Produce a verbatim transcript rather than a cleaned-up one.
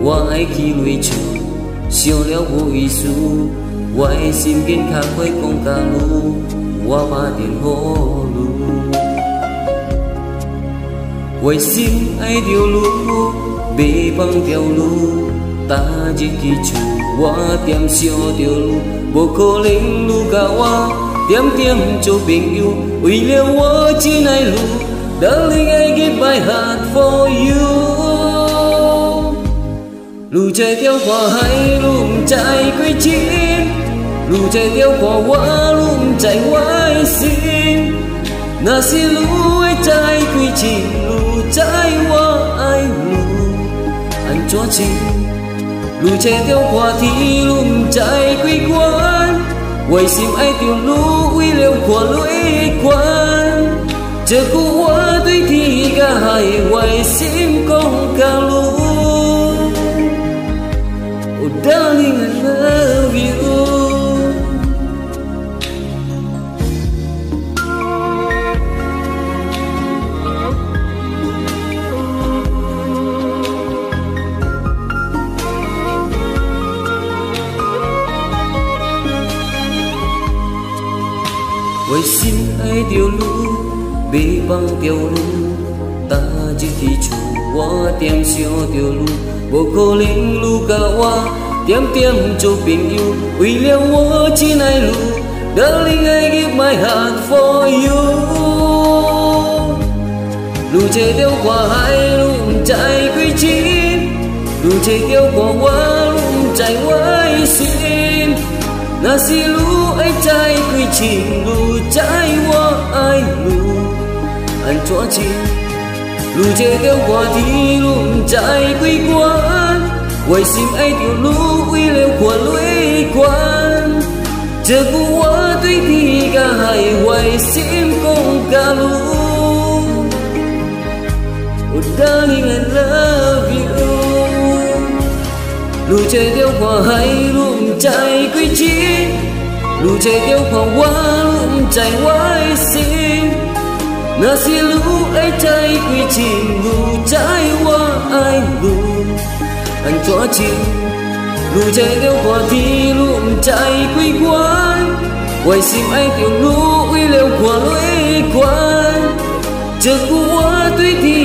我爱去追逐，我的心境较快讲甲路，我马电好路。我心爱着路，袂放掉路。今日去厝，我惦想着路，无可能路甲我点点做朋友。为了我真爱路 ，Darling I give my heart for you。路在条看海，路唔知几深。 路在雕刻我，路不知我的心。若是路会知几深，路知我爱路安怎深？路在雕刻天，路不知几宽。为心爱着路，为了看落悬。这句我对天甲海，我的心讲甲路。Oh darling, I love you. Tôi xin ai điều lũ, bê băng điều lũ. Ta chỉ thị chủ, hoa tiêm siêu điều lũ. Bố cô lính lũ cả hoa, tiêm tiêm cho bình yêu. Vì liệu hoa chỉ này lũ, Darling I give my heart for you. Lũ chế tiêu quả hai lũ, chạy quý chín. Lũ chế tiêu quả hoa, lũ chạy quái xin. Nà si lũ ấy chạy quý chín lũ. Trái hoa ai lù ăn chó chi lù che theo quả thì lùm trái quý quán quay xin ai tiểu lũ quy lều của lưỡi quán chờ cô quá tuy thì cả hai quay xin công cả lũ. Oh darling I love you. Lù che theo quả hay lùm trái quý chi lũ chạy theo khoảng quá lũ chạy quá xin nà xin lũ ấy chạy quy trình lũ chạy quá ai lũ anh chó chim lũ chạy theo quả thi lũ chạy quy quán quay xin anh tiểu lũ uy lều quả lũ ấy quán chờ quá tuy thì